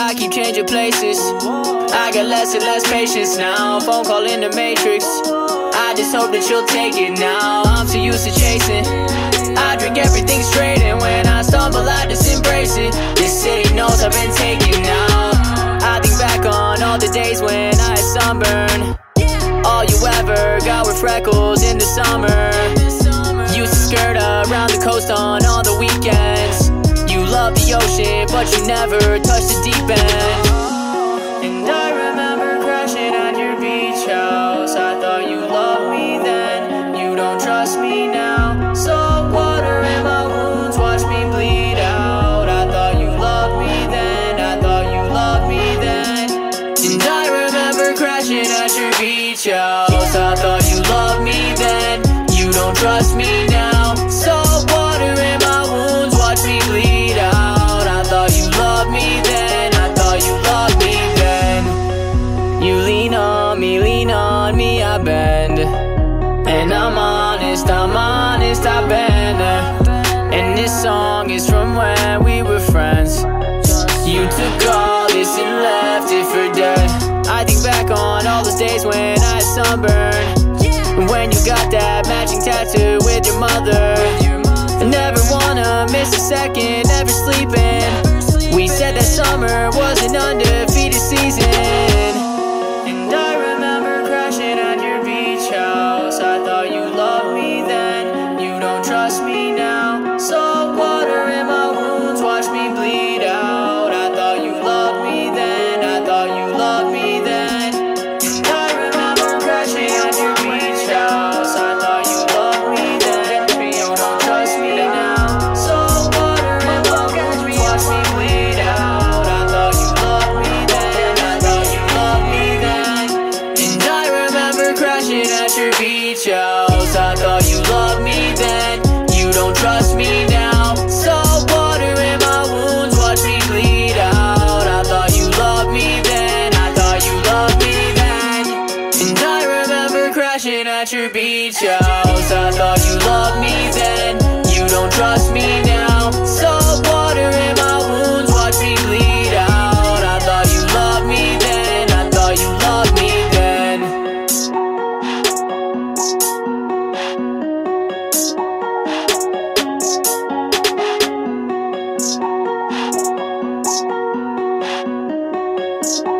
I keep changing places. I got less and less patience now. Phone call in the matrix. I just hope that you'll take it now. I'm so used to chasing. I drink everything straight, and when I stumble, I just embrace it. This city knows I've been taking now. I think back on all the days when I had sunburn. All you ever got were freckles in the summer. Used to skirt around the coast on all the weekends. You love the ocean, but you never touch the deep end. And I remember crashing at your beach house. I thought you loved me then, you don't trust me now. Salt water in my wounds, watch me bleed out. I thought you loved me then, I thought you loved me then. And I remember crashing at your beach house. I thought you loved me then, you don't trust me now. Salt water in my wounds, watch me bleed out. I thought you loved me then, I thought you loved me then. You lean on me, I bend. And I'm honest, I bend. And this song is from when we were friends. You took all this and left it for dead. I think back on all those days when I sunburned. When you got that matching tattoo with your mother. I never wanna miss a second, never sleeping. We said that summer was an undefeated season. And I remember crashing at your beach house. I thought you loved me then, you don't trust me now. Salt water in my wounds, watch me bleed out. I thought you loved me then, I thought you loved me then. And I remember crashing at your beach. I thought you loved me then, you don't trust me now. Salt water in my wounds, watch me bleed out. I thought you loved me then, I thought you loved me then. And I remember crashing at your beach house. I thought you loved me then, you don't trust me now. Salt water in my wounds, watch me bleed out. I thought you loved me then, I thought you loved me then.